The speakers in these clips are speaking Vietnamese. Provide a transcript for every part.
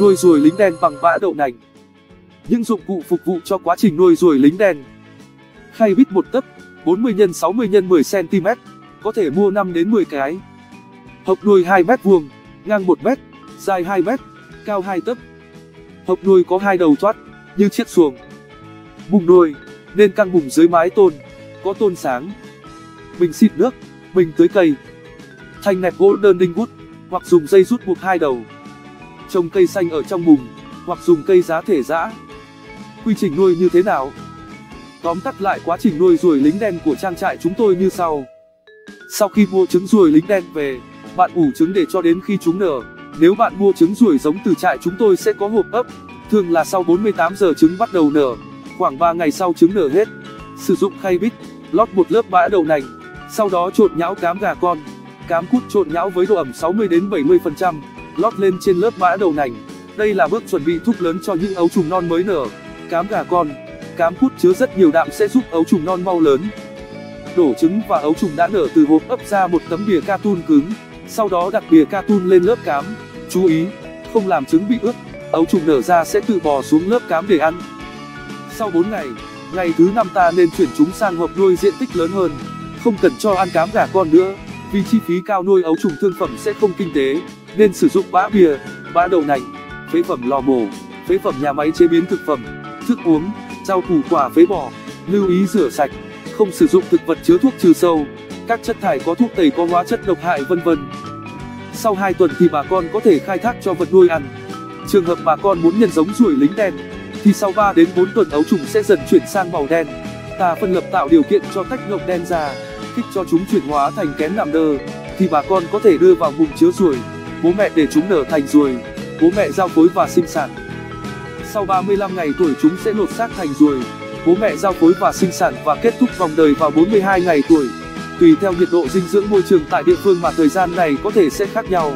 Nuôi ruồi lính đen bằng bã đậu nành. Những dụng cụ phục vụ cho quá trình nuôi ruồi lính đen. Khay bít một tấc 40 x 60 x 10 cm, có thể mua 5 đến 10 cái. Hộc nuôi 2 mét vuông, ngang 1 mét, dài 2 mét, cao 2 tấc. Hộc nuôi có hai đầu thoát như chiếc xuồng. Bùng nuôi nên căng bùng dưới mái tôn, có tôn sáng. Bình xịt nước, bình tưới cây. Thanh nẹp gỗ đơn đinh gút hoặc dùng dây rút buộc hai đầu. Trồng cây xanh ở trong bùng hoặc dùng cây giá thể giã. Quy trình nuôi như thế nào? Tóm tắt lại quá trình nuôi ruồi lính đen của trang trại chúng tôi như sau. Sau khi mua trứng ruồi lính đen về, bạn ủ trứng để cho đến khi chúng nở. Nếu bạn mua trứng ruồi giống từ trại chúng tôi sẽ có hộp ấp, thường là sau 48 giờ trứng bắt đầu nở, khoảng 3 ngày sau trứng nở hết. Sử dụng khay bít, lót một lớp bã đậu nành, sau đó trộn nhão cám gà con, cám cút trộn nhão với độ ẩm 60 đến 70%, lót lên trên lớp bã đậu nành. Đây là bước chuẩn bị thuốc lớn cho những ấu trùng non mới nở. Cám gà con, cám cút chứa rất nhiều đạm sẽ giúp ấu trùng non mau lớn. Đổ trứng và ấu trùng đã nở từ hộp ấp ra một tấm bìa carton cứng, sau đó đặt bìa carton lên lớp cám. Chú ý, không làm trứng bị ướt, ấu trùng nở ra sẽ tự bò xuống lớp cám để ăn. Sau 4 ngày, ngày thứ 5 ta nên chuyển chúng sang hộp nuôi diện tích lớn hơn, không cần cho ăn cám gà con nữa, vì chi phí cao nuôi ấu trùng thương phẩm sẽ không kinh tế, nên sử dụng bã bìa, bã đậu nành, phế phẩm lò mổ, phế phẩm nhà máy chế biến thực phẩm, thức uống, rau củ quả phế bò. Lưu ý rửa sạch, không sử dụng thực vật chứa thuốc trừ sâu, các chất thải có thuốc tẩy có hóa chất độc hại vân vân. Sau 2 tuần thì bà con có thể khai thác cho vật nuôi ăn. Trường hợp bà con muốn nhân giống ruồi lính đen thì sau 3 đến 4 tuần ấu trùng sẽ dần chuyển sang màu đen. Ta phân lập tạo điều kiện cho tách lông đen ra, kích cho chúng chuyển hóa thành kén làm nơ thì bà con có thể đưa vào vùng chứa ruồi. Bố mẹ để chúng nở thành ruồi, bố mẹ giao phối và sinh sản. Sau 35 ngày tuổi chúng sẽ lột xác thành ruồi, bố mẹ giao phối và sinh sản và kết thúc vòng đời vào 42 ngày tuổi. Tùy theo nhiệt độ dinh dưỡng môi trường tại địa phương mà thời gian này có thể sẽ khác nhau.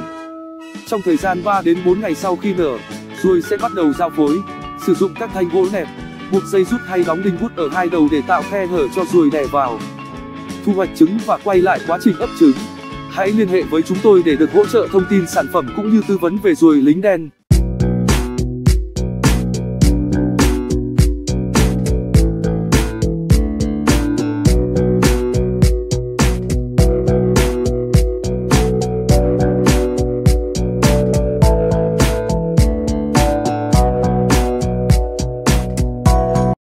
Trong thời gian 3 đến 4 ngày sau khi nở, ruồi sẽ bắt đầu giao phối. Sử dụng các thanh gỗ nẹp, buộc dây rút hay đóng đinh gút ở hai đầu để tạo khe hở cho ruồi đẻ vào. Thu hoạch trứng và quay lại quá trình ấp trứng. Hãy liên hệ với chúng tôi để được hỗ trợ thông tin sản phẩm cũng như tư vấn về ruồi lính đen.